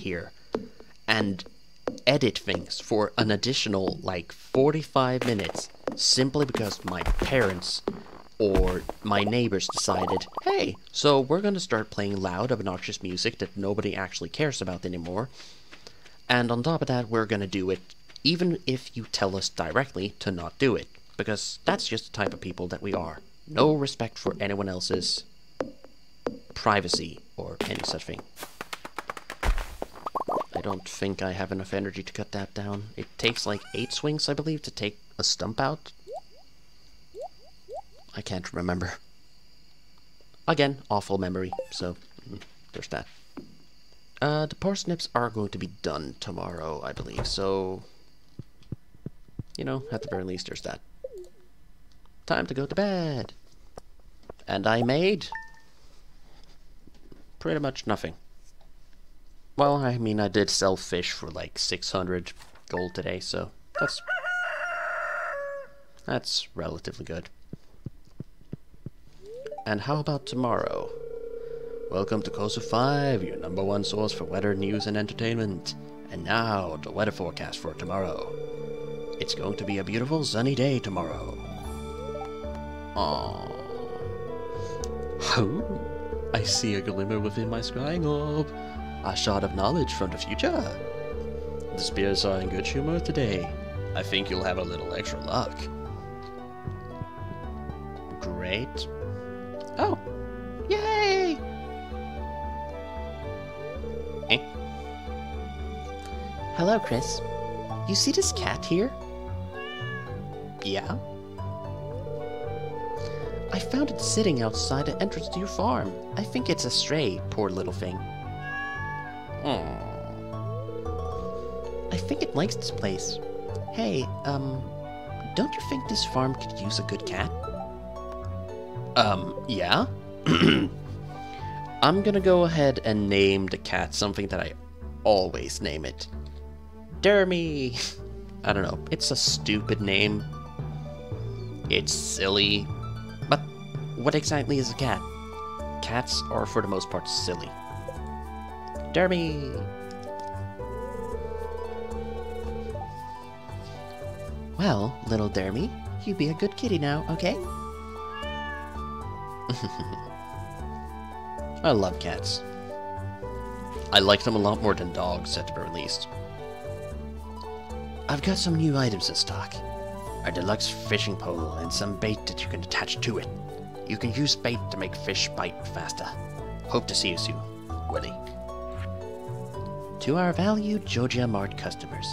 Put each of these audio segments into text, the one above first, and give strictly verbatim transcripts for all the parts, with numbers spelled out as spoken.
here and edit things for an additional like forty-five minutes simply because my parents or my neighbors decided, hey, so we're gonna start playing loud, obnoxious music that nobody actually cares about anymore. And on top of that, we're gonna do it even if you tell us directly to not do it, because that's just the type of people that we are. No respect for anyone else's privacy or any such thing. I don't think I have enough energy to cut that down. It takes like eight swings, I believe, to take a stump out. I can't remember. Again, awful memory, so there's that. Uh, the parsnips are going to be done tomorrow, I believe, so... You know, at the very least, there's that. Time to go to bed! And I made... pretty much nothing. Well, I mean, I did sell fish for like six hundred gold today, so that's... that's relatively good. And how about tomorrow? Welcome to Koso five, your number one source for weather news and entertainment. And now, the weather forecast for tomorrow. It's going to be a beautiful sunny day tomorrow. Aww. Oh, I see a glimmer within my scrying orb. A shot of knowledge from the future. The spirits are in good humor today. I think you'll have a little extra luck. Great. Oh. Yay! Eh? Hello, Chris. You see this cat here? Yeah? I found it sitting outside the entrance to your farm. I think it's a stray, poor little thing. Aww. I think it likes this place. Hey, um, don't you think this farm could use a good cat? Um, yeah? I'm gonna go ahead and name the cat something that I always name it. Dermy! I don't know, it's a stupid name. It's silly. But what exactly is a cat? Cats are for the most part silly. Dermy! Well, little Dermy, you be a good kitty now, okay? I love cats. I like them a lot more than dogs, at the very least. I've got some new items in stock. A deluxe fishing pole and some bait that you can attach to it. You can use bait to make fish bite faster. Hope to see you soon, Willie. To our valued Joja Mart customers,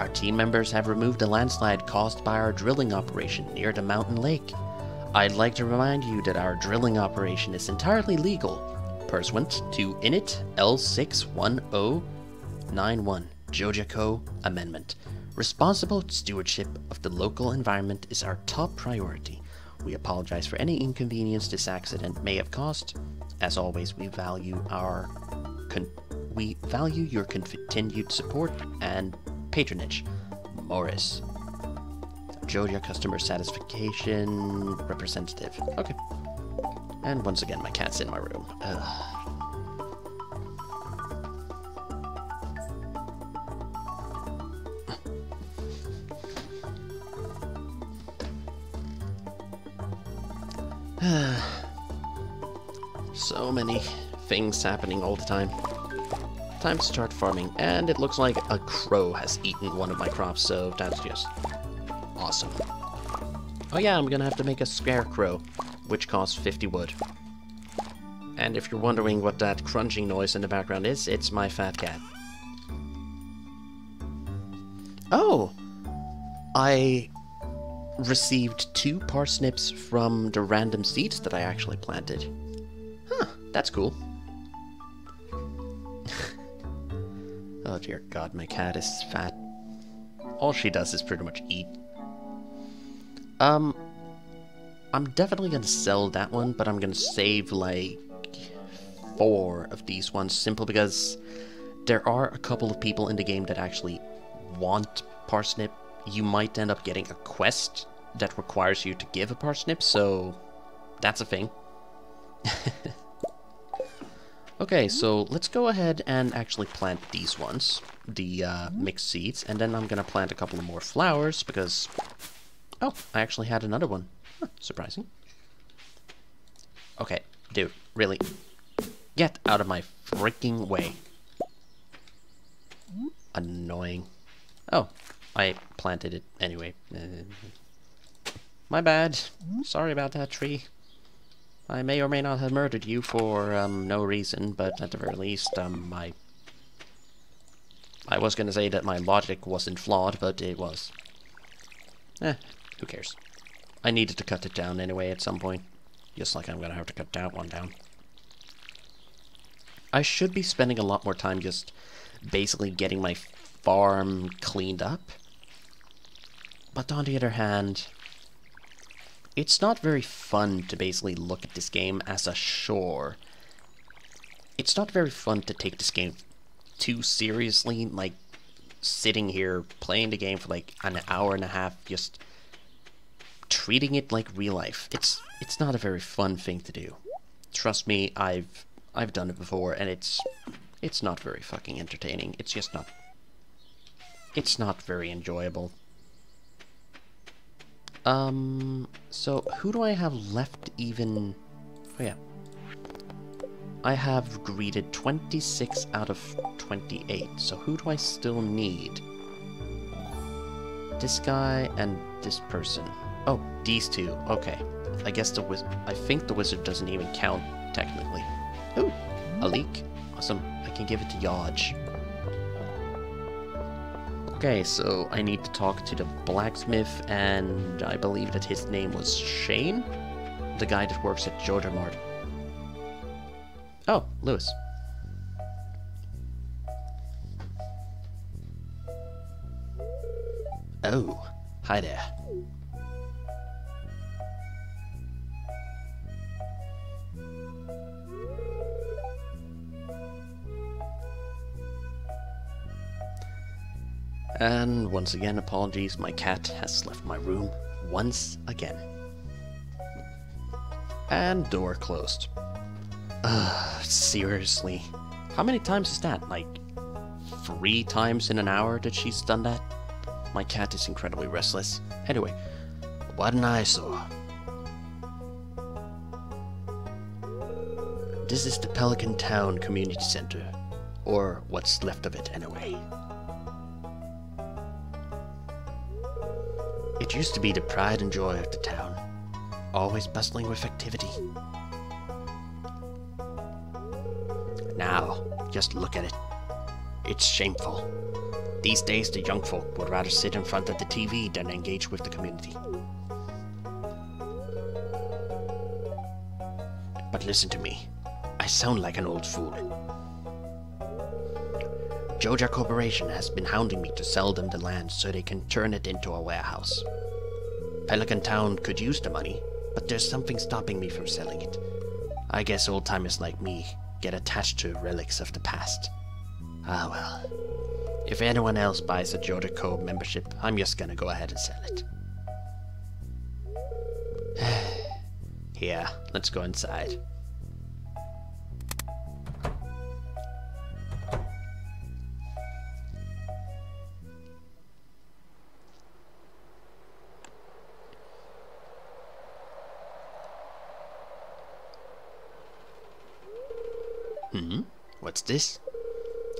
our team members have removed a landslide caused by our drilling operation near the mountain lake. I'd like to remind you that our drilling operation is entirely legal. Pursuant to Init L six one zero nine one, Joja Co. Amendment. Responsible stewardship of the local environment is our top priority. We apologize for any inconvenience this accident may have caused. As always, we value our con we value your continued support and patronage. Morris. Joja Customer Satisfaction Representative. Okay. And once again, my cat's in my room. Ugh. So many things happening all the time. Time to start farming, and it looks like a crow has eaten one of my crops, so that's just... awesome. Oh yeah, I'm gonna have to make a scarecrow, which costs fifty wood. And if you're wondering what that crunching noise in the background is, it's my fat cat. Oh! I received two parsnips from the random seeds that I actually planted. Huh, that's cool. Oh dear God, my cat is fat. All she does is pretty much eat. Um, I'm definitely gonna sell that one, but I'm gonna save, like, four of these ones, simply because there are a couple of people in the game that actually want parsnip. You might end up getting a quest that requires you to give a parsnip, so that's a thing. Okay, so let's go ahead and actually plant these ones, the uh, mixed seeds, and then I'm gonna plant a couple of more flowers because, oh, I actually had another one. Huh, surprising. Okay, dude, really, get out of my freaking way. Annoying. Oh, I planted it anyway. Uh, my bad. Sorry about that, tree. I may or may not have murdered you for um, no reason, but at the very least, um, my... I was gonna say that my logic wasn't flawed, but it was. Eh, who cares? I needed to cut it down anyway at some point. Just like I'm gonna have to cut that one down. I should be spending a lot more time just basically getting my farm cleaned up. But on the other hand, it's not very fun to basically look at this game as a chore. It's not very fun to take this game too seriously, like sitting here playing the game for like an hour and a half, just treating it like real life. It's it's not a very fun thing to do. Trust me, I've I've done it before, and it's it's not very fucking entertaining. It's just not it's not very enjoyable. Um, so who do I have left even? Oh yeah. I have greeted twenty-six out of twenty-eight, so who do I still need? This guy and this person. Oh, these two, okay. I guess the wizard, I think the wizard doesn't even count, technically. Ooh, a leak. Awesome, I can give it to Yodge. Okay, so I need to talk to the blacksmith, and I believe that his name was Shane? The guy that works at Joja Mart. Oh, Lewis. Oh, hi there. And once again, apologies, my cat has left my room once again. And door closed. Ugh, seriously. How many times is that? Like, three times in an hour that she's done that? My cat is incredibly restless. Anyway, what an eyesore. This is the Pelican Town Community Center. Or what's left of it, anyway. It used to be the pride and joy of the town, always bustling with activity. Now, just look at it. It's shameful. These days the young folk would rather sit in front of the T V than engage with the community. But listen to me, I sound like an old fool. Joja Corporation has been hounding me to sell them the land so they can turn it into a warehouse. Pelican Town could use the money, but there's something stopping me from selling it. I guess old-timers like me get attached to relics of the past. Ah well. If anyone else buys a Joja Co membership, I'm just gonna go ahead and sell it. Yeah, let's go inside. Hmm? What's this?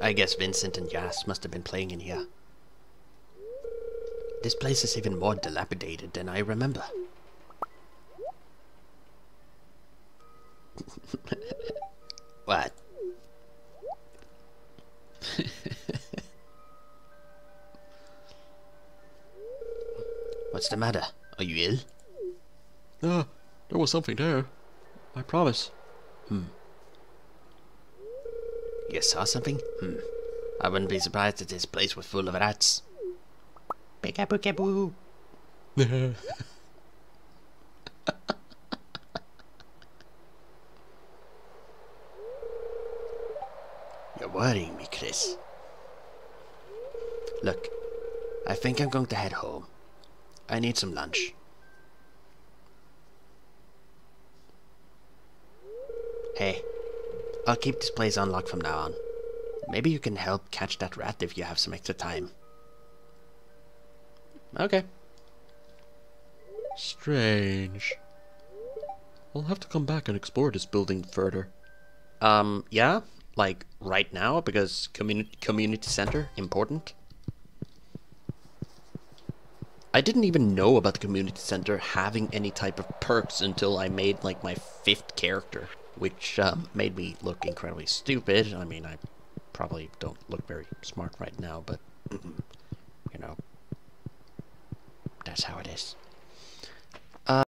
I guess Vincent and Jas must have been playing in here. This place is even more dilapidated than I remember. What? What's the matter? Are you ill? No, uh, there was something there. I promise. Hmm. You saw something? Hmm. I wouldn't be surprised if this place was full of rats. Peekaboo. You're worrying me, Chris. Look, I think I'm going to head home. I need some lunch. Hey, I'll keep this place unlocked from now on. Maybe you can help catch that rat if you have some extra time. Okay. Strange. I'll have to come back and explore this building further. Um, yeah? Like, right now? Because community community center? Important? I didn't even know about the community center having any type of perks until I made, like, my fifth character. Which, um, made me look incredibly stupid. I mean, I probably don't look very smart right now, but, you know, that's how it is.